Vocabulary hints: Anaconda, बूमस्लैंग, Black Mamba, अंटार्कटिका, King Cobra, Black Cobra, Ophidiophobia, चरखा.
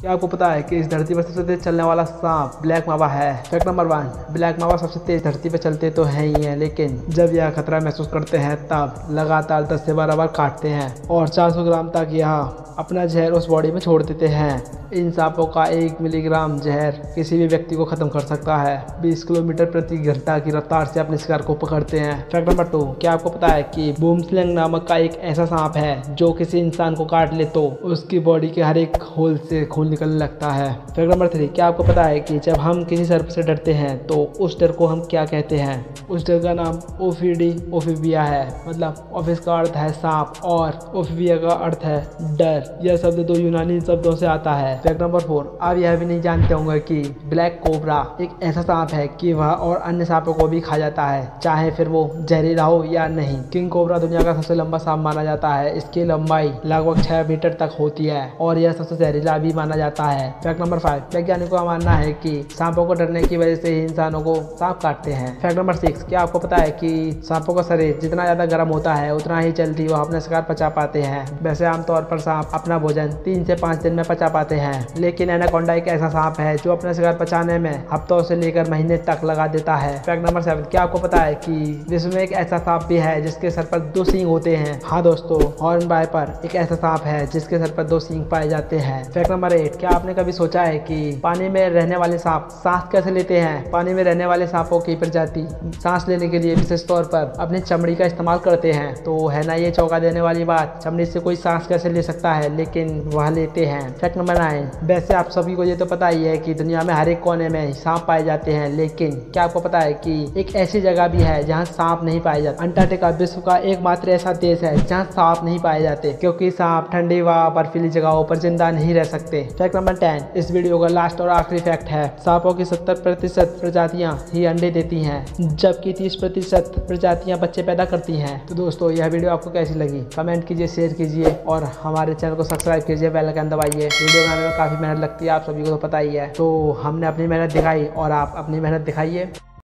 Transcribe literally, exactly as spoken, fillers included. क्या आपको पता है कि इस धरती पर सबसे तेज चलने वाला सांप ब्लैक मांबा है? Fact number one, black mamba सबसे तेज धरती पर चलते तो हैं ही हैं, लेकिन जब यह खतरा महसूस करते हैं तब लगातार दस से बारह बार काटते हैं और चार सौ ग्राम तक यह अपना जहर उस बॉडी में छोड़ देते हैं। इन सांपों का एक मिलीग्राम जहर किसी भी व्यक्ति को खत्म कर सकता है। बीस किलोमीटर प्रति घंटा की रफ्तार से अपने शिकार को पकड़ते हैं। फैक्ट नंबर टू, क्या आपको पता है कि बूमस्लैंग नामक का एक ऐसा सांप है जो किसी इंसान को काट ले तो उसकी बॉडी के हर एक होल से खून निकलने लगता है। फैक्ट नंबर थ्री, क्या आपको पता है कि जब हम किसी सर्प से डरते हैं तो उस डर को हम क्या कहते हैं? उस डर का नाम ओफिडियोफोबिया है। मतलब ऑफिस का अर्थ है सांप और ओफिबिया का अर्थ है डर। यह शब्द दो यूनानी शब्दों से आता है। फैक्ट नंबर फोर, आप यह भी नहीं जानते होंगे कि ब्लैक कोबरा एक ऐसा सांप है कि वह और अन्य सांपों को भी खा जाता है, चाहे फिर वो जहरीला हो या नहीं। किंग कोबरा दुनिया का सबसे लंबा सांप माना जाता है। इसकी लंबाई लगभग छह मीटर तक होती है और यह सबसे जहरीला भी माना जाता है। फैक्ट नंबर फाइव, वैज्ञानिकों का मानना है कि सांपों को डरने की वजह से ही इंसानों को सांप काटते हैं। फैक्ट नंबर सिक्स, क्या आपको पता है कि सांपों का शरीर जितना ज्यादा गर्म होता है उतना ही जल्दी वह अपना शिकार पचा पाते हैं। वैसे आमतौर पर सांप अपना भोजन तीन से पाँच दिन में पचा पाते हैं, लेकिन एनाकोंडा एक ऐसा सांप है जो अपना शिकार पचाने में हफ्तों से लेकर महीने तक लगा देता है। फैक्ट नंबर सेवन, क्या आपको पता है कि विश्व में एक ऐसा सांप भी है जिसके सर पर दो सींग होते हैं? हाँ दोस्तों, हॉर्न वाइपर एक ऐसा सांप है जिसके सर पर दो सींग पाए जाते हैं। फैक्ट नंबर एट, क्या आपने कभी सोचा है कि पानी में रहने वाले सांप सांस कैसे लेते हैं? पानी में रहने वाले सांपों की प्रजाति सांस लेने के लिए विशेष तौर पर अपनी चमड़ी का इस्तेमाल करते हैं। तो है ना ये चौंका देने वाली बात, चमड़ी से कोई सांस कैसे ले सकता है, लेकिन वह लेते हैं। फैक्ट नंबर नाइन, वैसे आप सभी को ये तो पता ही है कि दुनिया में हर एक कोने में सांप पाए जाते हैं, लेकिन क्या आपको पता है कि एक ऐसी जगह भी है जहां सांप नहीं पाए जाते? अंटार्कटिका विश्व का एकमात्र ऐसा देश है जहां सांप नहीं पाए जाते, क्योंकि सांप ठंडी व बर्फीली जगहों पर जिंदा नहीं रह सकते। फैक्ट नंबर टेन, इस वीडियो का लास्ट और आखिरी फैक्ट है, सांपों की सत्तर प्रतिशत प्रजातियां ही अंडे देती है, जबकि तीस प्रतिशत प्रजातियां बच्चे पैदा करती है। तो दोस्तों, यह वीडियो आपको कैसी लगी? कमेंट कीजिए, शेयर कीजिए और हमारे चैनल को सब्सक्राइब कीजिए, बेल आइकन दबाइए। वीडियो बनाने में काफ़ी मेहनत लगती है, आप सभी को तो पता ही है। तो हमने अपनी मेहनत दिखाई और आप अपनी मेहनत दिखाइए।